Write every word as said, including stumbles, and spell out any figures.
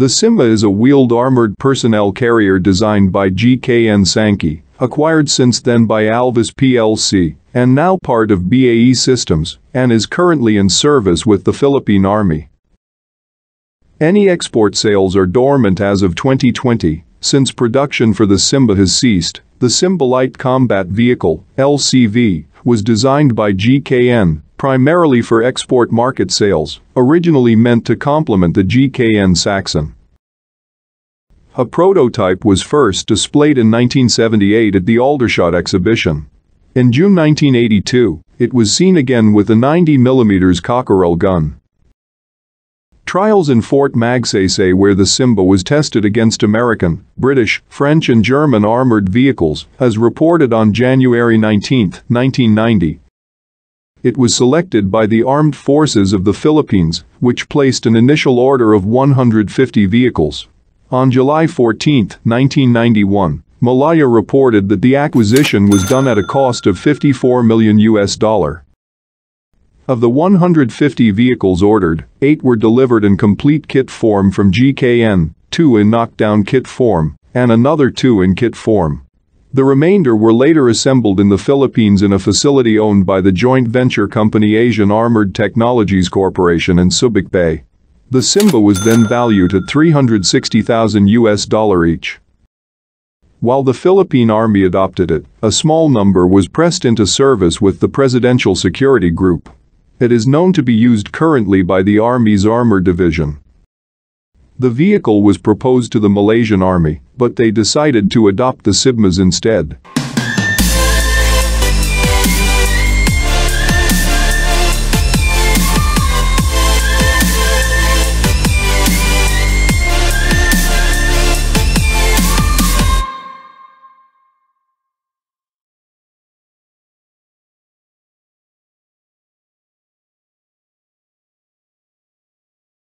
The Simba is a wheeled armored personnel carrier designed by G K N Sankey, acquired since then by Alvis P L C, and now part of B A E Systems, and is currently in service with the Philippine Army. Any export sales are dormant as of twenty twenty, since production for the Simba has ceased. The SimbaLite Combat Vehicle, L C V, was designed by G K N, primarily for export market sales, originally meant to complement the G K N Saxon. A prototype was first displayed in nineteen seventy-eight at the Aldershot exhibition. In June nineteen eighty-two, it was seen again with a ninety millimeter Cockerell gun. Trials in Fort Magsaysay, where the Simba was tested against American, British, French and German armored vehicles, as reported on January nineteenth, nineteen ninety. It was selected by the Armed Forces of the Philippines, which placed an initial order of one hundred fifty vehicles. On July fourteenth, nineteen ninety-one, Malaya reported that the acquisition was done at a cost of fifty-four million U S dollars. Of the one hundred fifty vehicles ordered, eight were delivered in complete kit form from G K N, two in knockdown kit form, and another two in kit form. The remainder were later assembled in the Philippines in a facility owned by the joint venture company Asian Armored Technologies Corporation in Subic Bay. The Simba was then valued at three hundred sixty thousand U S dollars each. While the Philippine Army adopted it, a small number was pressed into service with the Presidential Security Group. It is known to be used currently by the Army's Armor Division. The vehicle was proposed to the Malaysian Army, but they decided to adopt the Sibmas instead.